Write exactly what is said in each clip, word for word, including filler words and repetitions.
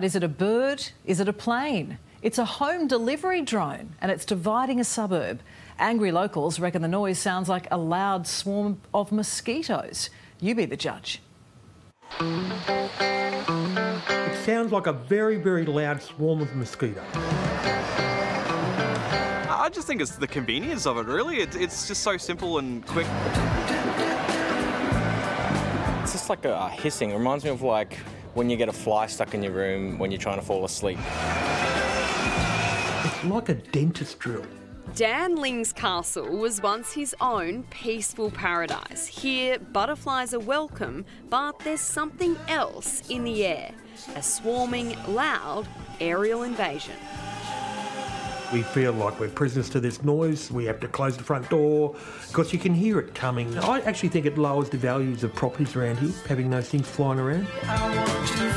Is it a bird? Is it a plane? It's a home delivery drone and it's dividing a suburb. Angry locals reckon the noise sounds like a loud swarm of mosquitoes. You be the judge. It sounds like a very, very loud swarm of mosquitoes. I just think it's the convenience of it, really. It, it's just so simple and quick. It's just like a, a hissing. It reminds me of like when you get a fly stuck in your room when you're trying to fall asleep. It's like a dentist drill. Dan Ling's castle was once his own peaceful paradise. Here, butterflies are welcome, but there's something else in the air, a swarming, loud aerial invasion. We feel like we're prisoners to this noise. We have to close the front door because you can hear it coming. I actually think it lowers the values of properties around here, having those things flying around. I want to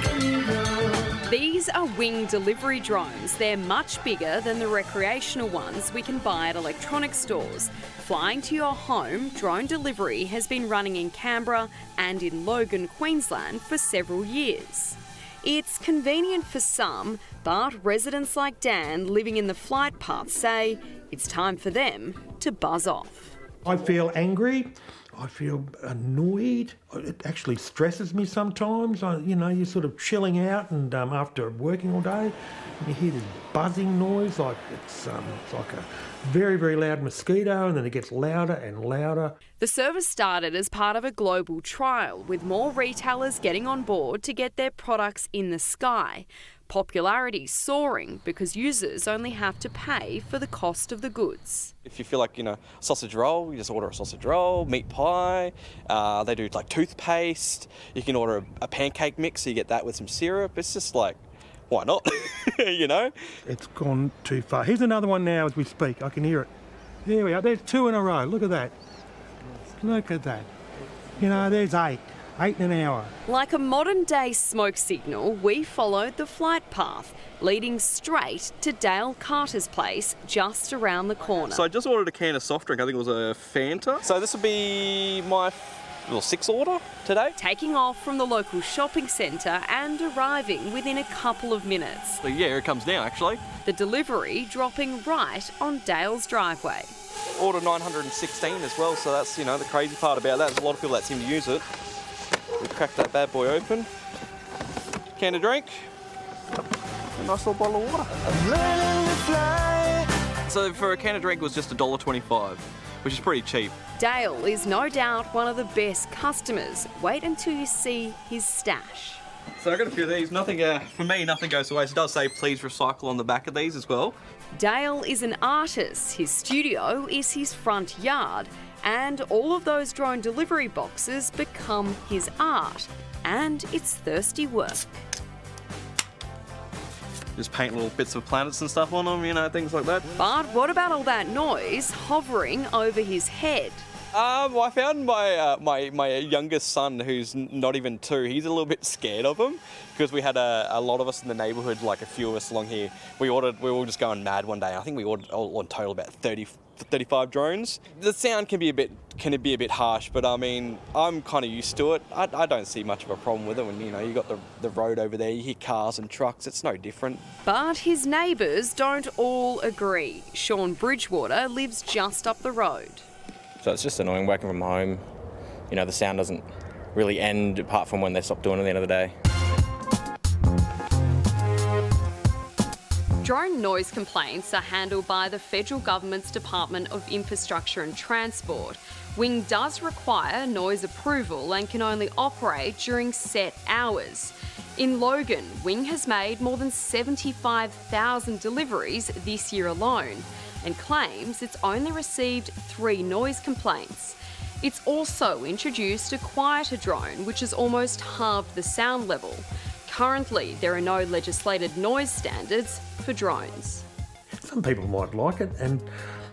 fly like an eagle. These are Wing delivery drones. They're much bigger than the recreational ones we can buy at electronics stores. Flying to your home, drone delivery has been running in Canberra and in Logan, Queensland for several years. It's convenient for some, but residents like Dan living in the flight path say it's time for them to buzz off. I feel angry. I feel annoyed. It actually stresses me sometimes. I, you know, you're sort of chilling out and um, after working all day, and you hear this buzzing noise. Like it's, um, it's like a very, very loud mosquito, and then it gets louder and louder. The service started as part of a global trial, with more retailers getting on board to get their products in the sky. Popularity soaring because users only have to pay for the cost of the goods. If you feel like, you know, sausage roll, you just order a sausage roll, meat pie, uh, they do like toothpaste, you can order a, a pancake mix, so you get that with some syrup. It's just like, why not? You know? It's gone too far. Here's another one now as we speak. I can hear it. There we are. There's two in a row. Look at that. Look at that. You know, there's eight. Eight in an hour. Like a modern-day smoke signal, we followed the flight path, leading straight to Dale Carter's place just around the corner. So I just ordered a can of soft drink. I think it was a Fanta. So this would be my little sixth order today. Taking off from the local shopping centre and arriving within a couple of minutes. So yeah, here it comes now, actually. The delivery dropping right on Dale's driveway. Order nine hundred and sixteen as well, so that's, you know, the crazy part about that. There's a lot of people that seem to use it. We cracked that bad boy open. Can of drink. A nice little bottle of water. So for a can of drink it was just a dollar twenty-five, which is pretty cheap. Dale is no doubt one of the best customers. Wait until you see his stash. So I've got a few of these. Nothing, uh, for me, nothing goes to waste. It does say please recycle on the back of these as well. Dale is an artist. His studio is his front yard. And all of those drone delivery boxes become his art. And it's thirsty work. Just paint little bits of planets and stuff on them, you know, things like that. But what about all that noise hovering over his head? Um, I found my, uh, my my youngest son, who's not even two, he's a little bit scared of him because we had a, a lot of us in the neighbourhood, like a few of us along here. We ordered, we were all just going mad one day. I think we ordered all in total about thirty, thirty-five drones. The sound can be a bit can be a bit harsh, but I mean, I'm kind of used to it. I, I don't see much of a problem with it when, you know, you got the, the road over there, you hear cars and trucks, it's no different. But his neighbours don't all agree. Sean Bridgewater lives just up the road. So it's just annoying working from home. You know, the sound doesn't really end apart from when they stop doing it at the end of the day. Drone noise complaints are handled by the federal government's Department of Infrastructure and Transport. Wing does require noise approval and can only operate during set hours. In Logan, Wing has made more than seventy-five thousand deliveries this year alone, and claims it's only received three noise complaints. It's also introduced a quieter drone, which has almost halved the sound level. Currently, there are no legislated noise standards for drones. Some people might like it and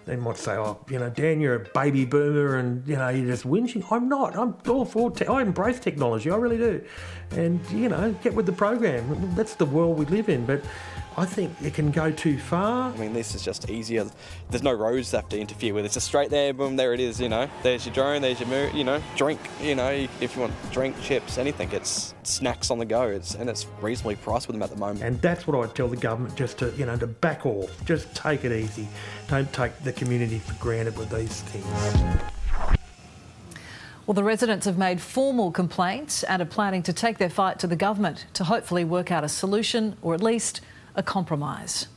they might say, oh, you know, Dan, you're a baby boomer and, you know, you're just whinging. I'm not. I'm all for te- I embrace technology. I really do. And, you know, get with the program. That's the world we live in. But I think it can go too far. I mean, this is just easier. There's no roads that have to interfere with. It's just straight there, boom, there it is, you know. There's your drone, there's your, mo you know, drink, you know, if you want drink, chips, anything. It's snacks on the go, it's, and it's reasonably priced with them at the moment. And that's what I tell the government, just to, you know, to back off. Just take it easy. Don't take the community for granted with these things. Well, the residents have made formal complaints and are planning to take their fight to the government to hopefully work out a solution, or at least a compromise.